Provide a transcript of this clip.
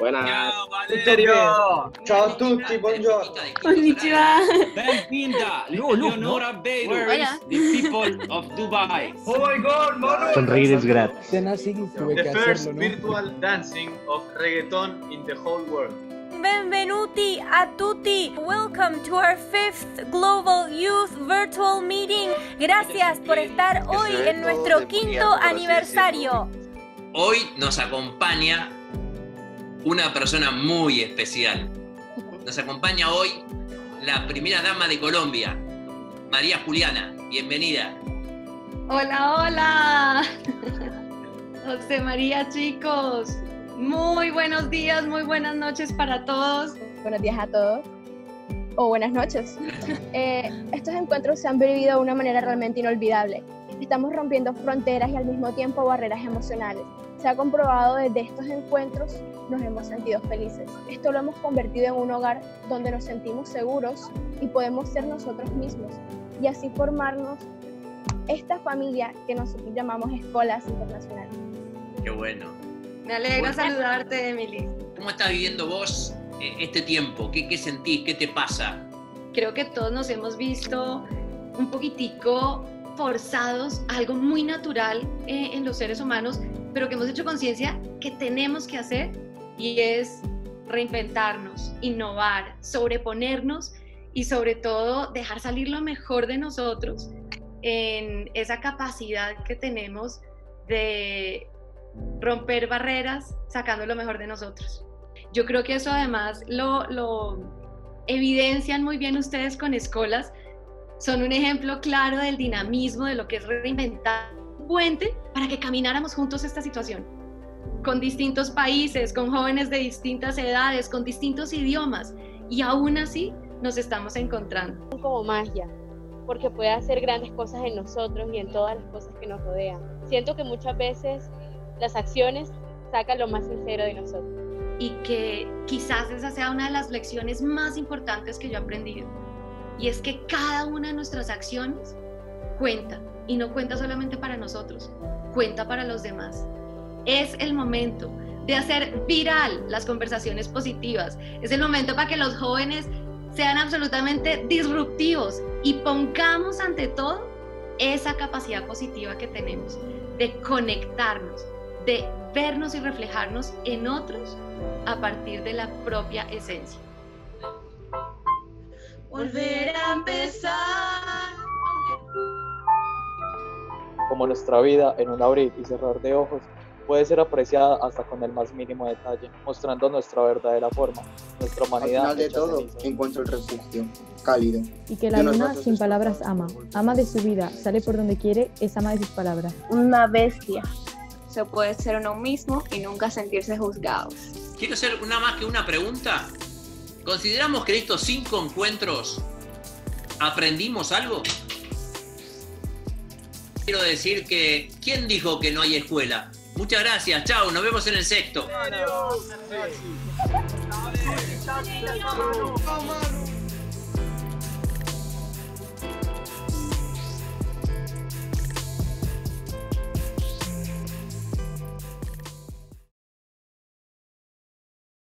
Buenas. Ciao, ciao a tutti, buongiorno. Konnichiwa. Benvinda, Leonora Beirut, the people of Dubai. Oh my God, Manu. Sonreír es gratis. The first virtual dancing of reggaeton in the whole world. Benvenuti a tutti. Welcome to our 5th Global Youth Virtual Meeting. Gracias por estar hoy en nuestro 5º aniversario. Hoy nos acompaña una persona muy especial. Nos acompaña hoy la primera dama de Colombia, María Juliana. Bienvenida. Hola, hola. José María, chicos. Muy buenos días, muy buenas noches para todos. Buenos días a todos, o buenas noches. Estos encuentros se han vivido de una manera realmente inolvidable. Estamos rompiendo fronteras y al mismo tiempo barreras emocionales. Se ha comprobado desde estos encuentros nos hemos sentido felices. Esto lo hemos convertido en un hogar donde nos sentimos seguros y podemos ser nosotros mismos. Y así formarnos esta familia que nosotros llamamos Scholas Internacionales. Qué bueno. Me alegra saludarte, Emily. ¿Cómo estás viviendo vos este tiempo? ¿Qué sentís? ¿Qué te pasa? Creo que todos nos hemos visto un poquitico forzados a algo muy natural en los seres humanos, pero que hemos hecho conciencia que tenemos que hacer, y es reinventarnos, innovar, sobreponernos y sobre todo dejar salir lo mejor de nosotros en esa capacidad que tenemos de romper barreras, sacando lo mejor de nosotros. Yo creo que eso además lo evidencian muy bien ustedes con Scholas. Son un ejemplo claro del dinamismo, de lo que es reinventar un puente para que camináramos juntos esta situación. Con distintos países, con jóvenes de distintas edades, con distintos idiomas, y aún así nos estamos encontrando. Como magia, porque puede hacer grandes cosas en nosotros y en todas las cosas que nos rodean. Siento que muchas veces las acciones sacan lo más sincero de nosotros. Y que quizás esa sea una de las lecciones más importantes que yo he aprendido. Y es que cada una de nuestras acciones cuenta. Y no cuenta solamente para nosotros, cuenta para los demás. Es el momento de hacer viral las conversaciones positivas. Es el momento para que los jóvenes sean absolutamente disruptivos y pongamos ante todo esa capacidad positiva que tenemos de conectarnos, de vernos y reflejarnos en otros a partir de la propia esencia. Volver a empezar. Como nuestra vida, en un abrir y cerrar de ojos, puede ser apreciada hasta con el más mínimo detalle, mostrando nuestra verdadera forma, nuestra humanidad. Al final de todo, encuentro el refugio cálido. Y que la luna sin palabras ama, ama de su vida, sale por donde quiere, es ama de sus palabras. Una bestia. Se puede ser uno mismo y nunca sentirse juzgados. Quiero hacer una más que una pregunta. ¿Consideramos que de estos 5 encuentros aprendimos algo? Quiero decir que, ¿quién dijo que no hay escuela? Muchas gracias, chao, nos vemos en el 6º.